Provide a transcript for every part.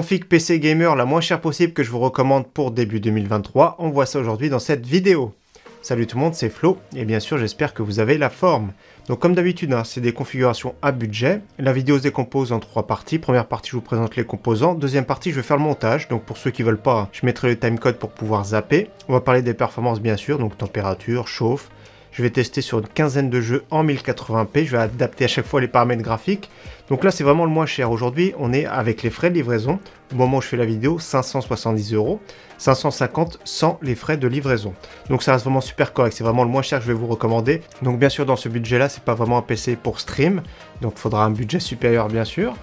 config PC gamer la moins chère possible que je vous recommande pour début 2023, on voit ça aujourd'hui dans cette vidéo. Salut tout le monde, c'est Flo, et bien sûr j'espère que vous avez la forme. Donc comme d'habitude, hein, c'est des configurations à budget. La vidéo se décompose en trois parties. Première partie, je vous présente les composants. Deuxième partie, je vais faire le montage. Donc pour ceux qui veulent pas, je mettrai le timecode pour pouvoir zapper. On va parler des performances bien sûr, donc température, chauffe. Je vais tester sur une quinzaine de jeux en 1080p. Je vais adapter à chaque fois les paramètres graphiques. Donc là, c'est vraiment le moins cher. Aujourd'hui, on est avec les frais de livraison. Au moment où je fais la vidéo, 570 €. 550 sans les frais de livraison. Donc ça reste vraiment super correct. C'est vraiment le moins cher que je vais vous recommander. Donc bien sûr, dans ce budget-là, c'est pas vraiment un PC pour stream. Donc il faudra un budget supérieur, bien sûr.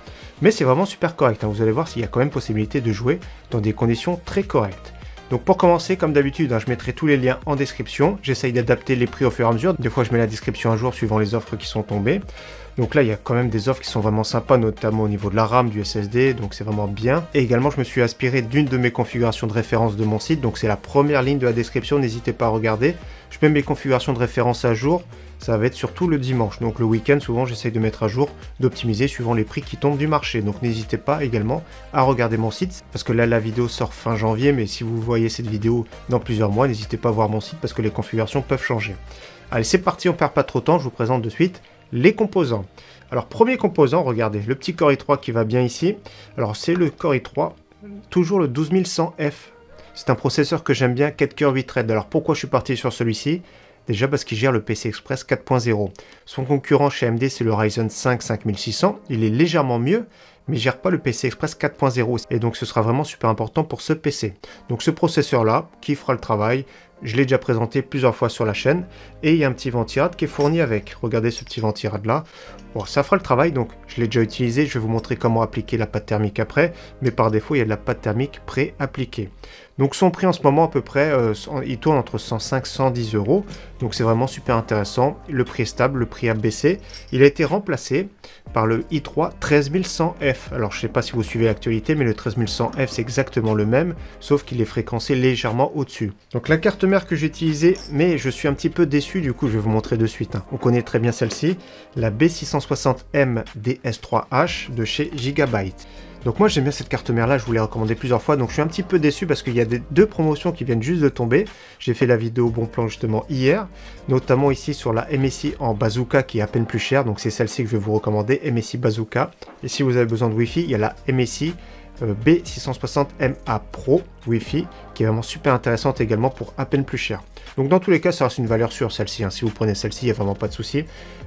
Mais c'est vraiment super correct. Vous allez voir s'il y a quand même possibilité de jouer dans des conditions très correctes. Donc pour commencer, comme d'habitude, je mettrai tous les liens en description. J'essaye d'adapter les prix au fur et à mesure. Des fois, je mets la description à jour suivant les offres qui sont tombées. Donc là, il y a quand même des offres qui sont vraiment sympas, notamment au niveau de la RAM, du SSD. Donc c'est vraiment bien. Et également, je me suis inspiré d'une de mes configurations de référence de mon site. Donc c'est la première ligne de la description. N'hésitez pas à regarder. Je mets mes configurations de référence à jour. Ça va être surtout le dimanche. Donc le week-end, souvent, j'essaye de mettre à jour, d'optimiser suivant les prix qui tombent du marché. Donc n'hésitez pas également à regarder mon site. Parce que là, la vidéo sort fin janvier. Mais si vous voyez cette vidéo dans plusieurs mois, n'hésitez pas à voir mon site parce que les configurations peuvent changer. Allez, c'est parti, on perd pas trop de temps. Je vous présente de suite les composants. Alors, premier composant, regardez, le petit Core i3 qui va bien ici. Alors, c'est le Core i3, toujours le 12100F. C'est un processeur que j'aime bien, 4 cœurs 8 threads. Alors, pourquoi je suis parti sur celui-ci? Déjà parce qu'il gère le PC Express 4.0. Son concurrent chez AMD, c'est le Ryzen 5 5600. Il est légèrement mieux, mais gère pas le PC Express 4.0. Et donc, ce sera vraiment super important pour ce PC. Donc, ce processeur-là, qui fera le travail, je l'ai déjà présenté plusieurs fois sur la chaîne. Et il y a un petit ventirad qui est fourni avec. Regardez ce petit ventirad-là. Bon, ça fera le travail, donc je l'ai déjà utilisé. Je vais vous montrer comment appliquer la pâte thermique après. Mais par défaut, il y a de la pâte thermique pré-appliquée. Donc son prix en ce moment à peu près, il tourne entre 105 et 110 €. Donc c'est vraiment super intéressant. Le prix est stable, le prix a baissé. Il a été remplacé par le i3 13100F. Alors je ne sais pas si vous suivez l'actualité, mais le 13100F c'est exactement le même, sauf qu'il est fréquencé légèrement au-dessus. Donc la carte mère que j'ai utilisée, mais je suis un petit peu déçu, du coup je vais vous montrer de suite. On connaît très bien celle-ci, la B660M DS3H de chez Gigabyte. Donc moi j'aime bien cette carte mère là, je vous l'ai recommandée plusieurs fois, donc je suis un petit peu déçu parce qu'il y a deux promotions qui viennent juste de tomber. J'ai fait la vidéo bon plan justement hier, notamment ici sur la MSI en Bazooka qui est à peine plus chère, donc c'est celle-ci que je vais vous recommander, MSI Bazooka. Et si vous avez besoin de Wi-Fi, il y a la MSI B660MA Pro Wi-Fi qui est vraiment super intéressante également pour à peine plus cher. Donc dans tous les cas, ça reste une valeur sûre celle-ci. Si vous prenez celle-ci, il n'y a vraiment pas de souci.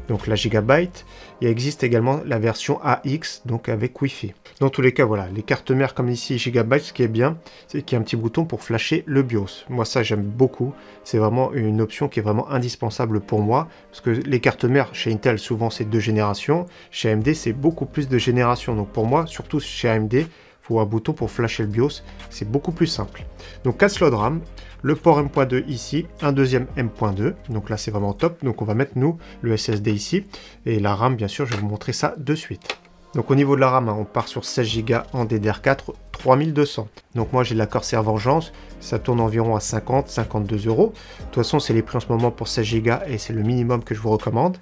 Donc la Gigabyte, il existe également la version AX, donc avec Wi-Fi. Dans tous les cas, voilà, les cartes mères comme ici Gigabyte, ce qui est bien, c'est qu'il y a un petit bouton pour flasher le BIOS. Moi ça j'aime beaucoup, c'est vraiment une option qui est vraiment indispensable pour moi, parce que les cartes mères chez Intel, souvent c'est 2 générations, chez AMD c'est beaucoup plus de générations. Donc pour moi, surtout chez AMD, pour un bouton pour flasher le BIOS, c'est beaucoup plus simple. Donc 4 slots de RAM, le port M.2 ici, un deuxième M.2, donc là c'est vraiment top. Donc on va mettre nous le SSD ici, et la RAM bien sûr, je vais vous montrer ça de suite. Donc au niveau de la RAM, on part sur 16 Go en DDR4, 3200. Donc moi j'ai de la Corsair Vengeance, ça tourne environ à 50-52 €. De toute façon c'est les prix en ce moment pour 16 Go et c'est le minimum que je vous recommande.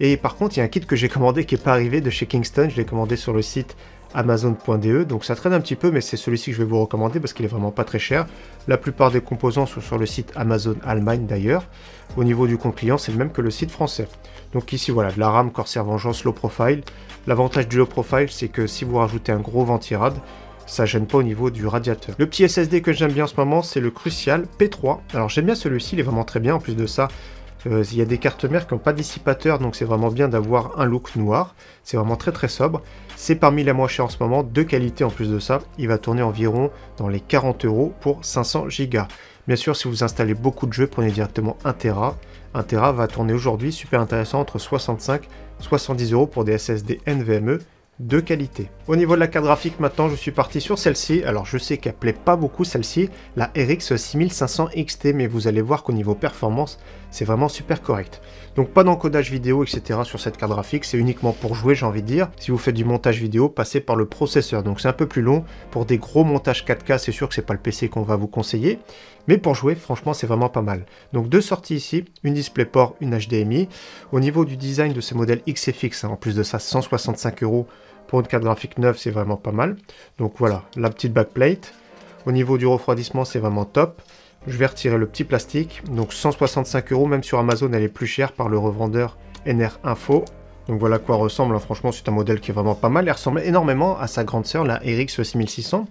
Et par contre il y a un kit que j'ai commandé qui n'est pas arrivé de chez Kingston, je l'ai commandé sur le site Amazon.de, donc ça traîne un petit peu, mais c'est celui-ci que je vais vous recommander parce qu'il est vraiment pas très cher. La plupart des composants sont sur le site Amazon Allemagne d'ailleurs. Au niveau du compte client, c'est le même que le site français. Donc ici, voilà, de la RAM Corsair Vengeance low profile. L'avantage du low profile, c'est que si vous rajoutez un gros ventirad, ça gêne pas au niveau du radiateur. Le petit SSD que j'aime bien en ce moment, c'est le Crucial P3. Alors j'aime bien celui-ci, il est vraiment très bien. En plus de ça, il y a des cartes mères qui n'ont pas de dissipateur, donc c'est vraiment bien d'avoir un look noir. C'est vraiment très très sobre. C'est parmi les moins chers en ce moment, de qualité en plus de ça. Il va tourner environ dans les 40 € pour 500 Go. Bien sûr, si vous installez beaucoup de jeux, prenez directement 1 Tera. 1 Tera va tourner aujourd'hui, super intéressant, entre 65 et 70 € pour des SSD NVMe de qualité. Au niveau de la carte graphique maintenant, je suis parti sur celle-ci. Alors je sais qu'elle plaît pas beaucoup celle-ci, la RX 6500 XT, mais vous allez voir qu'au niveau performance, c'est vraiment super correct. Donc pas d'encodage vidéo, etc. sur cette carte graphique, c'est uniquement pour jouer, j'ai envie de dire. Si vous faites du montage vidéo, passez par le processeur, donc c'est un peu plus long. Pour des gros montages 4K, c'est sûr que c'est pas le PC qu'on va vous conseiller, mais pour jouer, franchement, c'est vraiment pas mal. Donc deux sorties ici, une DisplayPort, une HDMI. Au niveau du design de ces modèles XFX, en plus de ça, 165 € Pour une carte graphique neuve, c'est vraiment pas mal. Donc voilà, la petite backplate. Au niveau du refroidissement, c'est vraiment top. Je vais retirer le petit plastique. Donc 165 €, même sur Amazon, elle est plus chère par le revendeur NR Info. Donc voilà quoi ressemble. Franchement, c'est un modèle qui est vraiment pas mal. Elle ressemble énormément à sa grande sœur, la RX 6600.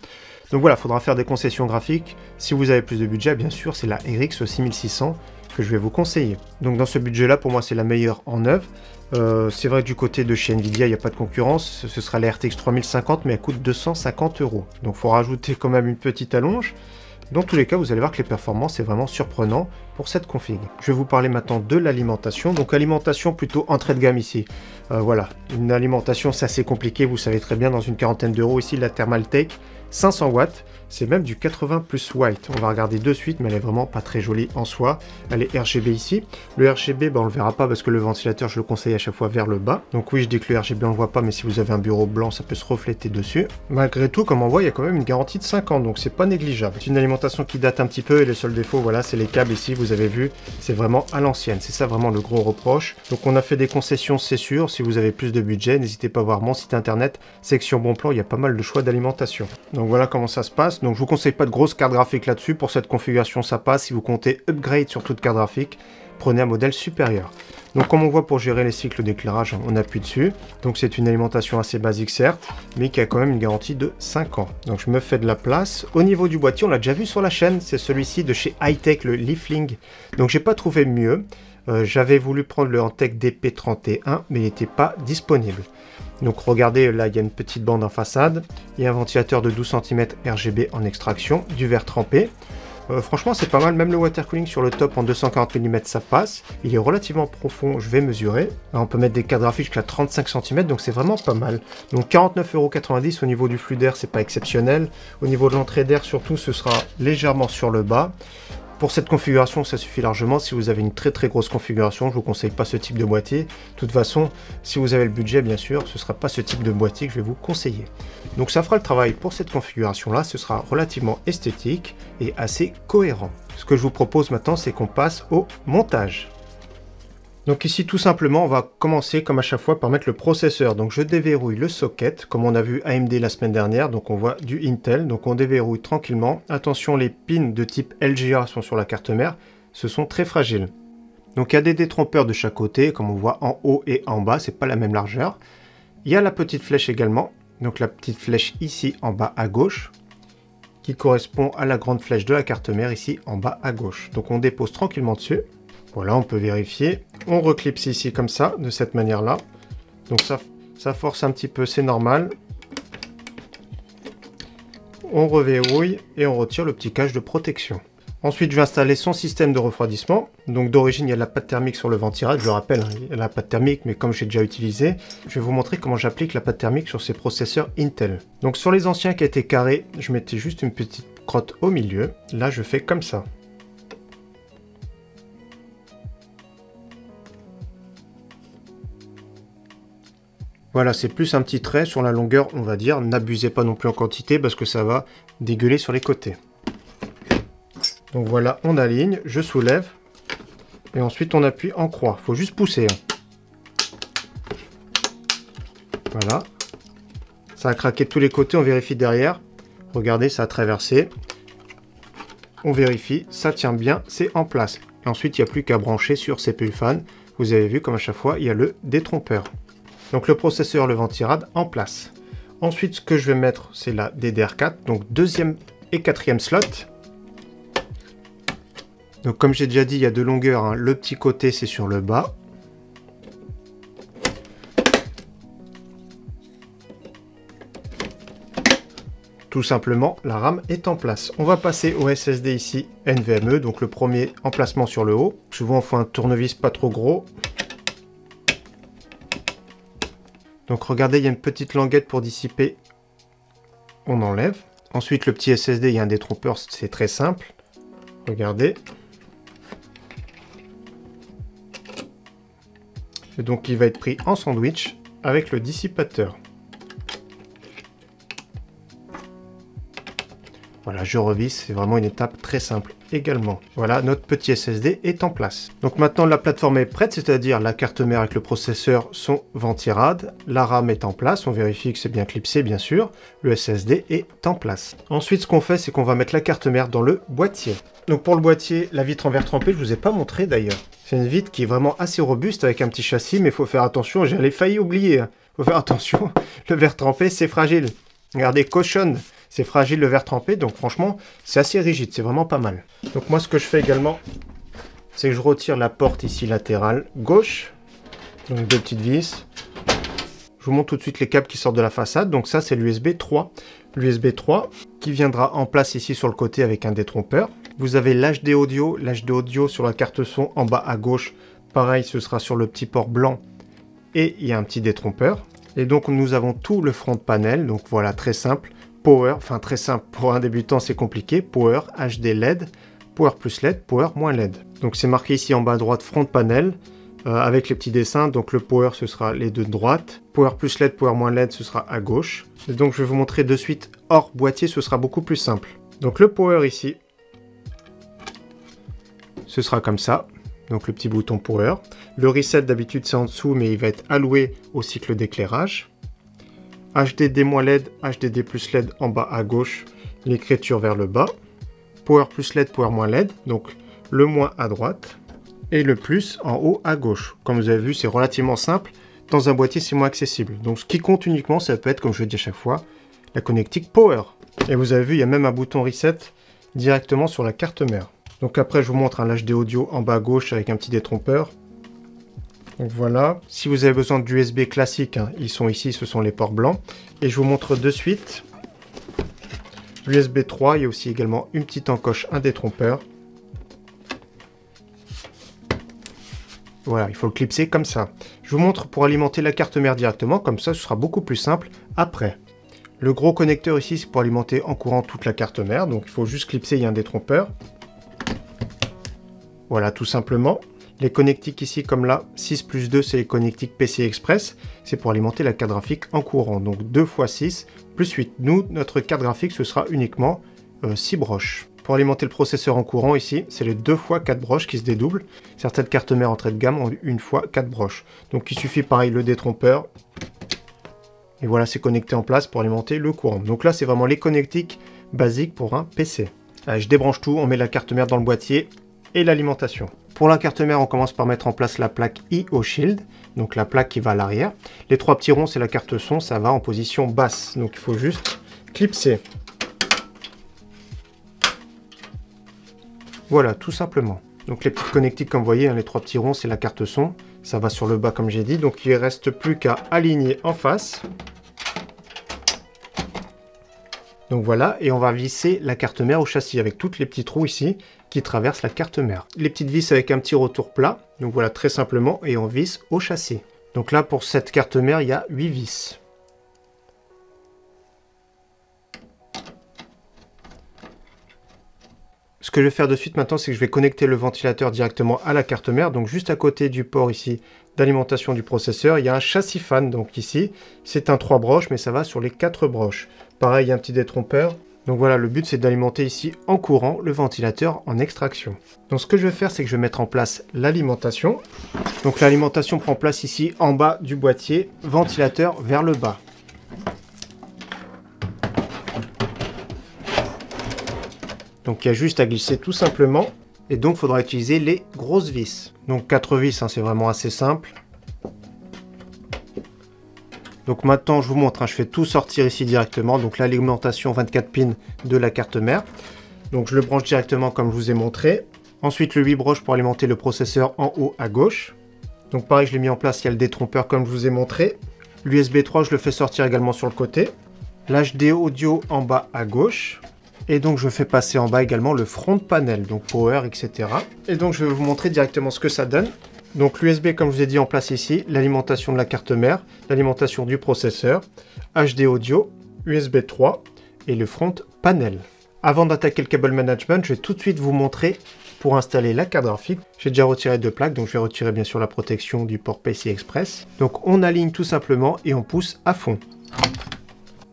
Donc voilà, il faudra faire des concessions graphiques. Si vous avez plus de budget, bien sûr, c'est la RX 6600 que je vais vous conseiller. Donc dans ce budget-là, pour moi, c'est la meilleure en neuve. C'est vrai que du côté de chez Nvidia, il n'y a pas de concurrence. Ce sera la RTX 3050, mais elle coûte 250 €. Donc il faut rajouter quand même une petite allonge. Dans tous les cas, vous allez voir que les performances, c'est vraiment surprenant pour cette config. Je vais vous parler maintenant de l'alimentation. Donc alimentation plutôt entrée de gamme ici. Voilà, une alimentation, c'est assez compliqué. Vous savez très bien, dans une quarantaine d'euros ici, la Thermaltake 500 watts. C'est même du 80+ white. On va regarder de suite, mais elle est vraiment pas très jolie en soi. Elle est RGB ici. Le RGB, on le verra pas parce que le ventilateur, je le conseille à chaque fois vers le bas. Donc oui, je dis que le RGB, on le voit pas, mais si vous avez un bureau blanc, ça peut se refléter dessus. Malgré tout, comme on voit, il y a quand même une garantie de 5 ans, donc c'est pas négligeable. C'est une alimentation qui date un petit peu et le seul défaut, voilà, c'est les câbles ici. Vous avez vu, c'est vraiment à l'ancienne. C'est ça vraiment le gros reproche. Donc on a fait des concessions, c'est sûr. Si vous avez plus de budget, n'hésitez pas à voir mon site internet, section bon plan, il y a pas mal de choix d'alimentation. Donc voilà comment ça se passe. Donc je vous conseille pas de grosses cartes graphiques là-dessus, pour cette configuration ça passe. Si vous comptez upgrade sur toute carte graphique, prenez un modèle supérieur. Donc comme on voit, pour gérer les cycles d'éclairage, on appuie dessus. Donc c'est une alimentation assez basique certes, mais qui a quand même une garantie de 5 ans. Donc je me fais de la place. Au niveau du boîtier, on l'a déjà vu sur la chaîne, c'est celui-ci de chez Hi-Tech, le Leafling. Donc j'ai pas trouvé mieux. J'avais voulu prendre le Antec DP31, mais il n'était pas disponible. Donc regardez, là il y a une petite bande en façade, il y a un ventilateur de 12 cm RGB en extraction, du verre trempé. Franchement c'est pas mal, même le water cooling sur le top en 240 mm ça passe. Il est relativement profond, je vais mesurer. Là, on peut mettre des cartes graphiques jusqu'à 35 cm, donc c'est vraiment pas mal. Donc 49,90 € au niveau du flux d'air, c'est pas exceptionnel. Au niveau de l'entrée d'air surtout, ce sera légèrement sur le bas. Pour cette configuration, ça suffit largement. Si vous avez une très très grosse configuration, je ne vous conseille pas ce type de boîtier. De toute façon, si vous avez le budget, bien sûr, ce ne sera pas ce type de boîtier que je vais vous conseiller. Donc ça fera le travail pour cette configuration-là. Ce sera relativement esthétique et assez cohérent. Ce que je vous propose maintenant, c'est qu'on passe au montage. Donc ici, tout simplement, on va commencer comme à chaque fois par mettre le processeur. Donc je déverrouille le socket, comme on a vu AMD la semaine dernière. Donc on voit du Intel, donc on déverrouille tranquillement. Attention, les pins de type LGA sont sur la carte mère, ce sont très fragiles. Donc il y a des détrompeurs de chaque côté, comme on voit en haut et en bas, c'est pas la même largeur. Il y a la petite flèche également, donc la petite flèche ici en bas à gauche, qui correspond à la grande flèche de la carte mère ici en bas à gauche. Donc on dépose tranquillement dessus. Voilà, on peut vérifier. On reclipse ici comme ça, de cette manière-là. Donc ça force un petit peu, c'est normal. On reverrouille et on retire le petit cache de protection. Ensuite, je vais installer son système de refroidissement. Donc d'origine, il y a de la pâte thermique sur le ventirad. Je le rappelle, il y a la pâte thermique, mais comme j'ai déjà utilisé, je vais vous montrer comment j'applique la pâte thermique sur ces processeurs Intel. Donc sur les anciens qui étaient carrés, je mettais juste une petite crotte au milieu. Là, je fais comme ça. Voilà, c'est plus un petit trait sur la longueur, on va dire. N'abusez pas non plus en quantité parce que ça va dégueuler sur les côtés. Donc voilà, on aligne, je soulève et ensuite on appuie en croix. Il faut juste pousser. Voilà. Ça a craqué de tous les côtés, on vérifie derrière. Regardez, ça a traversé. On vérifie, ça tient bien, c'est en place. Et ensuite, il n'y a plus qu'à brancher sur CPU fan. Vous avez vu, comme à chaque fois, il y a le détrompeur. Donc le processeur, le ventirad en place. Ensuite, ce que je vais mettre, c'est la DDR4, donc deuxième et quatrième slot. Donc comme j'ai déjà dit, il y a deux longueurs, hein. Le petit côté, c'est sur le bas. Tout simplement, la RAM est en place. On va passer au SSD ici, NVMe, donc le premier emplacement sur le haut. Souvent, on fait un tournevis pas trop gros. Donc regardez, il y a une petite languette pour dissiper, on enlève. Ensuite, le petit SSD, il y a un détrompeur, c'est très simple. Regardez. Et donc, il va être pris en sandwich avec le dissipateur. Voilà, je revisse, c'est vraiment une étape très simple également. Voilà, notre petit SSD est en place. Donc maintenant la plateforme est prête, c'est-à-dire la carte mère avec le processeur sont ventirades, la RAM est en place, on vérifie que c'est bien clipsé bien sûr, le SSD est en place. Ensuite ce qu'on fait, c'est qu'on va mettre la carte mère dans le boîtier. Donc pour le boîtier, la vitre en verre trempé, je vous ai pas montré d'ailleurs. C'est une vitre qui est vraiment assez robuste avec un petit châssis, mais il faut faire attention, j'allais failli oublier. Faut faire attention, le verre trempé c'est fragile. Regardez, cochonne. C'est fragile le verre trempé, donc franchement, c'est assez rigide, c'est vraiment pas mal. Donc moi, ce que je fais également, c'est que je retire la porte ici latérale gauche. Donc deux petites vis. Je vous montre tout de suite les câbles qui sortent de la façade. Donc ça, c'est l'USB 3. L'USB 3 qui viendra en place ici sur le côté avec un détrompeur. Vous avez l'HD audio. L'HD audio sur la carte son en bas à gauche. Pareil, ce sera sur le petit port blanc. Et il y a un petit détrompeur. Et donc, nous avons tout le front panel. Donc voilà, très simple. Power, enfin très simple, pour un débutant c'est compliqué, Power, HD LED, Power plus LED, Power moins LED. Donc c'est marqué ici en bas à droite front panel, avec les petits dessins, donc le Power ce sera les deux de droite, Power plus LED, Power moins LED ce sera à gauche. Et donc je vais vous montrer de suite hors boîtier, ce sera beaucoup plus simple. Donc le Power ici, ce sera comme ça, donc le petit bouton Power. Le Reset d'habitude c'est en dessous mais il va être alloué au cycle d'éclairage. HDD- LED, HDD plus LED en bas à gauche, l'écriture vers le bas. Power plus LED, Power moins LED, donc le moins à droite. Et le plus en haut à gauche. Comme vous avez vu, c'est relativement simple. Dans un boîtier, c'est moins accessible. Donc ce qui compte uniquement, ça peut être, comme je le dis à chaque fois, la connectique Power. Et vous avez vu, il y a même un bouton Reset directement sur la carte mère. Donc après, je vous montre un HD audio en bas à gauche avec un petit détrompeur. Donc voilà, si vous avez besoin d'USB classique, hein, ils sont ici, ce sont les ports blancs. Et je vous montre de suite l'USB 3, il y a aussi également une petite encoche, un détrompeur. Voilà, il faut le clipser comme ça. Je vous montre pour alimenter la carte mère directement, comme ça ce sera beaucoup plus simple après. Le gros connecteur ici, c'est pour alimenter en courant toute la carte mère, donc il faut juste clipser, il y a un détrompeur. Voilà, tout simplement. Les connectiques ici, comme là, 6 + 2, c'est les connectiques PCI Express. C'est pour alimenter la carte graphique en courant. Donc 2 × 6 + 8. Nous, notre carte graphique, ce sera uniquement 6 broches. Pour alimenter le processeur en courant, ici, c'est les 2 × 4 broches qui se dédoublent. Certaines cartes mères entrée de gamme ont 1 × 4 broches. Donc il suffit, pareil, le détrompeur. Et voilà, c'est connecté en place pour alimenter le courant. Donc là, c'est vraiment les connectiques basiques pour un PC. Allez, je débranche tout, on met la carte mère dans le boîtier et l'alimentation. Pour la carte mère, on commence par mettre en place la plaque I.O. Shield, donc la plaque qui va à l'arrière. Les 3 petits ronds, c'est la carte son, ça va en position basse. Donc il faut juste clipser. Voilà, tout simplement. Donc les petites connectiques, comme vous voyez, hein, les 3 petits ronds, c'est la carte son. Ça va sur le bas, comme j'ai dit. Donc il ne reste plus qu'à aligner en face. Donc voilà, et on va visser la carte mère au châssis avec toutes les petits trous ici qui traversent la carte mère. Les petites vis avec un petit retour plat, donc voilà très simplement, et on visse au châssis. Donc là pour cette carte mère, il y a 8 vis. Ce que je vais faire de suite maintenant, c'est que je vais connecter le ventilateur directement à la carte mère, donc juste à côté du port ici d'alimentation du processeur, il y a un châssis fan, donc ici, c'est un 3 broches, mais ça va sur les 4 broches. Pareil, il y a un petit détrompeur. Donc voilà, le but, c'est d'alimenter ici en courant le ventilateur en extraction. Donc ce que je vais faire, c'est que je vais mettre en place l'alimentation. Donc l'alimentation prend place ici, en bas du boîtier, ventilateur vers le bas. Donc il y a juste à glisser tout simplement. Et donc, il faudra utiliser les grosses vis. Donc 4 vis, hein, c'est vraiment assez simple. Donc maintenant, je vous montre, hein, je fais tout sortir ici directement. Donc l'alimentation 24 pins de la carte mère. Donc je le branche directement comme je vous ai montré. Ensuite, le 8 broches pour alimenter le processeur en haut à gauche. Donc pareil, je l'ai mis en place, il y a le détrompeur comme je vous ai montré. L'USB 3, je le fais sortir également sur le côté. L'HD audio en bas à gauche. Et donc je fais passer en bas également le front panel, donc power, etc. Et donc je vais vous montrer directement ce que ça donne. Donc l'USB, comme je vous ai dit, en place ici, l'alimentation de la carte mère, l'alimentation du processeur, HD audio, USB 3 et le front panel. Avant d'attaquer le cable management, je vais tout de suite vous montrer pour installer la carte graphique. J'ai déjà retiré 2 plaques, donc je vais retirer bien sûr la protection du port PCI Express. Donc on aligne tout simplement et on pousse à fond.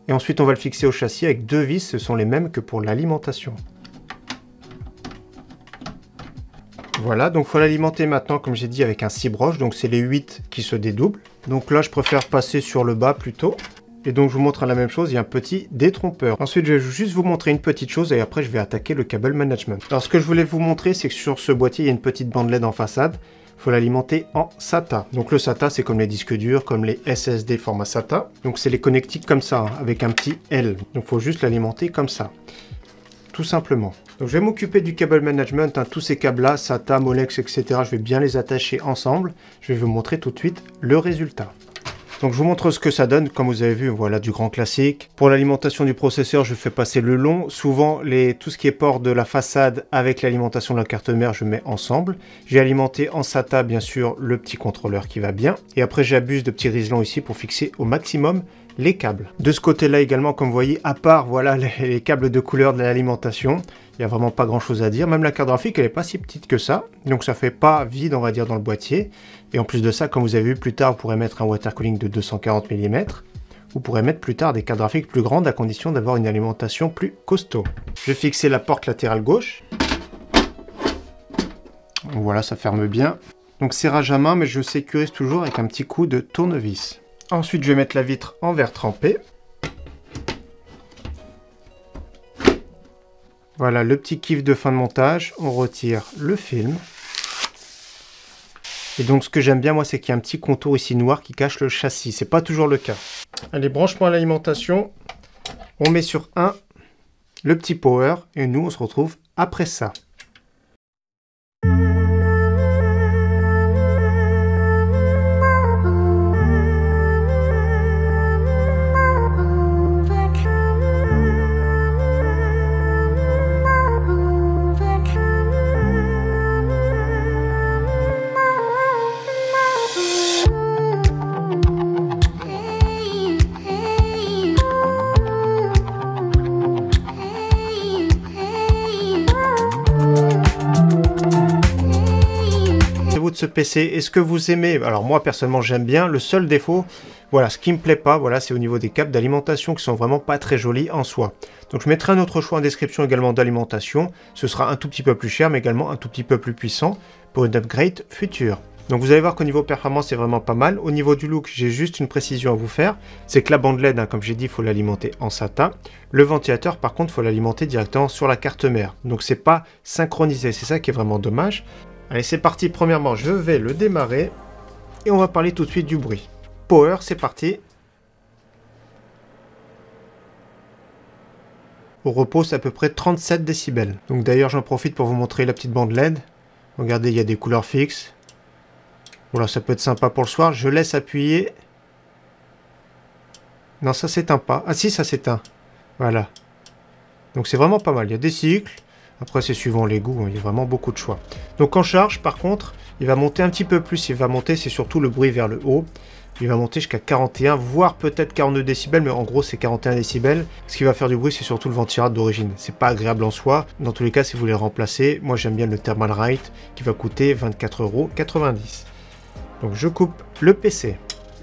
Et ensuite on va le fixer au châssis avec deux vis, ce sont les mêmes que pour l'alimentation. Voilà, donc il faut l'alimenter maintenant, comme j'ai dit, avec un cibroche, donc c'est les 8 qui se dédoublent. Donc là, je préfère passer sur le bas plutôt. Et donc je vous montre la même chose, il y a un petit détrompeur. Ensuite, je vais juste vous montrer une petite chose et après, je vais attaquer le câble management. Alors ce que je voulais vous montrer, c'est que sur ce boîtier, il y a une petite bande LED en façade. Il faut l'alimenter en SATA. Donc le SATA, c'est comme les disques durs, comme les SSD format SATA. Donc c'est les connectiques comme ça, hein, avec un petit L. Donc il faut juste l'alimenter comme ça, tout simplement. Donc je vais m'occuper du câble management, hein, tous ces câbles-là, SATA, Molex, etc. Je vais bien les attacher ensemble. Je vais vous montrer tout de suite le résultat. Donc je vous montre ce que ça donne. Comme vous avez vu, voilà du grand classique. Pour l'alimentation du processeur, je fais passer le long. Souvent, tout ce qui est port de la façade avec l'alimentation de la carte mère, je mets ensemble. J'ai alimenté en SATA, bien sûr, le petit contrôleur qui va bien. Et après, j'abuse de petits riselons ici pour fixer au maximum les câbles. De ce côté-là également, comme vous voyez, à part voilà, les câbles de couleur de l'alimentation, il n'y a vraiment pas grand chose à dire. Même la carte graphique, elle n'est pas si petite que ça. Donc ça ne fait pas vide, on va dire, dans le boîtier. Et en plus de ça, comme vous avez vu plus tard, vous pourrez mettre un water cooling de 240 mm. Vous pourrez mettre plus tard des cartes graphiques plus grandes à condition d'avoir une alimentation plus costaud. Je vais fixer la porte latérale gauche. Voilà, ça ferme bien. Donc serrage à main, mais je sécurise toujours avec un petit coup de tournevis. Ensuite, je vais mettre la vitre en verre trempé. Voilà le petit kiff de fin de montage, on retire le film. Et donc ce que j'aime bien moi, c'est qu'il y a un petit contour ici noir qui cache le châssis, c'est pas toujours le cas. Allez, branchement à l'alimentation, on met sur 1 le petit power et nous on se retrouve après ça. PC, est-ce que vous aimez? Alors moi personnellement j'aime bien, le seul défaut, voilà, ce qui me plaît pas, voilà, c'est au niveau des câbles d'alimentation qui sont vraiment pas très jolis en soi. Donc je mettrai un autre choix en description également d'alimentation, ce sera un tout petit peu plus cher mais également un tout petit peu plus puissant pour une upgrade future. Donc vous allez voir qu'au niveau performance c'est vraiment pas mal. Au niveau du look, j'ai juste une précision à vous faire, c'est que la bande LED, hein, comme j'ai dit, il faut l'alimenter en SATA. Le ventilateur par contre, il faut l'alimenter directement sur la carte mère. Donc c'est pas synchronisé, c'est ça qui est vraiment dommage. Allez, c'est parti, premièrement, je vais le démarrer et on va parler tout de suite du bruit. Power, c'est parti. Au repos, c'est à peu près 37 décibels. Donc d'ailleurs, j'en profite pour vous montrer la petite bande LED. Regardez, il y a des couleurs fixes. Voilà, ça peut être sympa pour le soir. Je laisse appuyer. Non, ça s'éteint pas. Ah si, ça s'éteint. Voilà. Donc c'est vraiment pas mal. Il y a des cycles. Après, c'est suivant les goûts, il y a vraiment beaucoup de choix. Donc en charge, par contre, il va monter un petit peu plus. Il va monter, c'est surtout le bruit vers le haut. Il va monter jusqu'à 41, voire peut-être 42 décibels, mais en gros, c'est 41 décibels. Ce qui va faire du bruit, c'est surtout le ventilateur d'origine. C'est pas agréable en soi. Dans tous les cas, si vous voulez remplacer, moi j'aime bien le Thermalright qui va coûter 24,90 €. Donc je coupe le PC.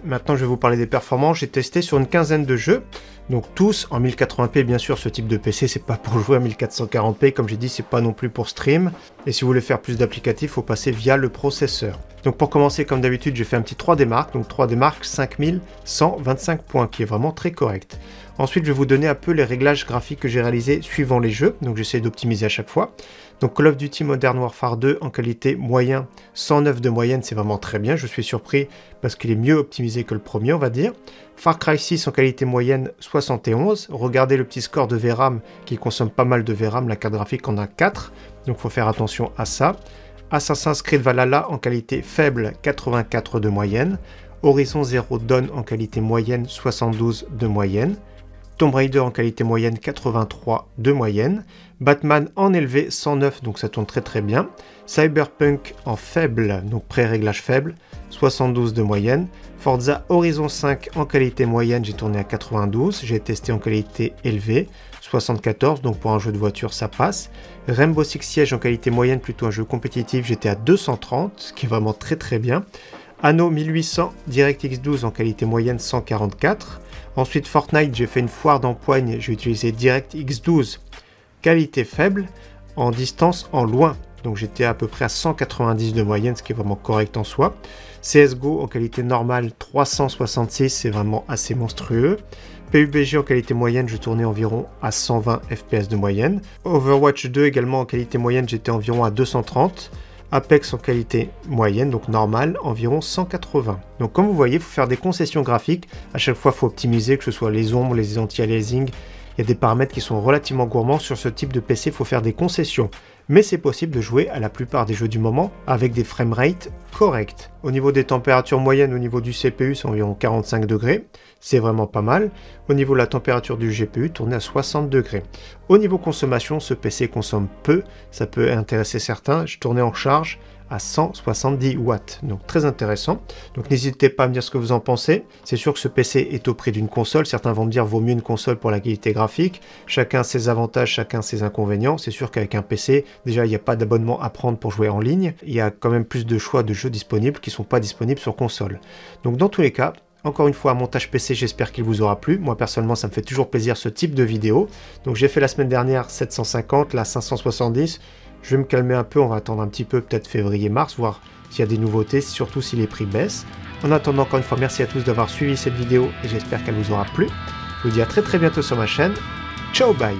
Maintenant, je vais vous parler des performances. J'ai testé sur une quinzaine de jeux. Donc tous en 1080p, bien sûr, ce type de PC, c'est pas pour jouer à 1440p, comme j'ai dit, c'est pas non plus pour stream. Et si vous voulez faire plus d'applicatifs, il faut passer via le processeur. Donc pour commencer, comme d'habitude, j'ai fait un petit 3D Mark, donc 3D Mark 5125 points, qui est vraiment très correct. Ensuite, je vais vous donner un peu les réglages graphiques que j'ai réalisés suivant les jeux, donc j'essaie d'optimiser à chaque fois. Donc Call of Duty Modern Warfare 2 en qualité moyen, 109 de moyenne, c'est vraiment très bien, je suis surpris parce qu'il est mieux optimisé que le premier, on va dire. Far Cry 6 en qualité moyenne, 71. Regardez le petit score de VRAM qui consomme pas mal de VRAM, la carte graphique en a 4, donc faut faire attention à ça. Assassin's Creed Valhalla en qualité faible, 84 de moyenne. Horizon Zero Dawn en qualité moyenne, 72 de moyenne. Tomb Raider en qualité moyenne, 83 de moyenne. Batman en élevé, 109, donc ça tourne très très bien. Cyberpunk en faible, donc pré-réglage faible, 72 de moyenne. Forza Horizon 5 en qualité moyenne, j'ai tourné à 92. J'ai testé en qualité élevée, 74, donc pour un jeu de voiture ça passe. Rainbow Six Siege en qualité moyenne, plutôt un jeu compétitif, j'étais à 230, ce qui est vraiment très très bien. Anno 1800 DirectX 12 en qualité moyenne, 144. Ensuite Fortnite, j'ai fait une foire d'empoigne, j'ai utilisé DirectX 12, qualité faible, en distance, en loin. Donc j'étais à peu près à 190 de moyenne, ce qui est vraiment correct en soi. CSGO en qualité normale, 366, c'est vraiment assez monstrueux. PUBG en qualité moyenne, je tournais environ à 120 FPS de moyenne. Overwatch 2 également en qualité moyenne, j'étais environ à 230. Apex en qualité moyenne, donc normale, environ 180. Donc comme vous voyez, il faut faire des concessions graphiques. À chaque fois, il faut optimiser, que ce soit les ombres, les anti-aliasing. Il y a des paramètres qui sont relativement gourmands sur ce type de PC, il faut faire des concessions. Mais c'est possible de jouer à la plupart des jeux du moment avec des framerates corrects. Au niveau des températures moyennes, au niveau du CPU, c'est environ 45 degrés. C'est vraiment pas mal. Au niveau de la température du GPU, tourner à 60 degrés. Au niveau consommation, ce PC consomme peu. Ça peut intéresser certains. Je tournais en charge à 170 watts, donc très intéressant. Donc n'hésitez pas à me dire ce que vous en pensez. C'est sûr que ce PC est au prix d'une console. Certains vont me dire vaut mieux une console pour la qualité graphique. Chacun ses avantages, chacun ses inconvénients. C'est sûr qu'avec un PC, déjà il n'y a pas d'abonnement à prendre pour jouer en ligne. Il y a quand même plus de choix de jeux disponibles qui ne sont pas disponibles sur console. Donc dans tous les cas, encore une fois, un montage PC, j'espère qu'il vous aura plu. Moi, personnellement, ça me fait toujours plaisir ce type de vidéo. Donc j'ai fait la semaine dernière 750, là 570. Je vais me calmer un peu, on va attendre un petit peu, peut-être février-mars, voir s'il y a des nouveautés, surtout si les prix baissent. En attendant, encore une fois, merci à tous d'avoir suivi cette vidéo et j'espère qu'elle vous aura plu. Je vous dis à très bientôt sur ma chaîne. Ciao, bye!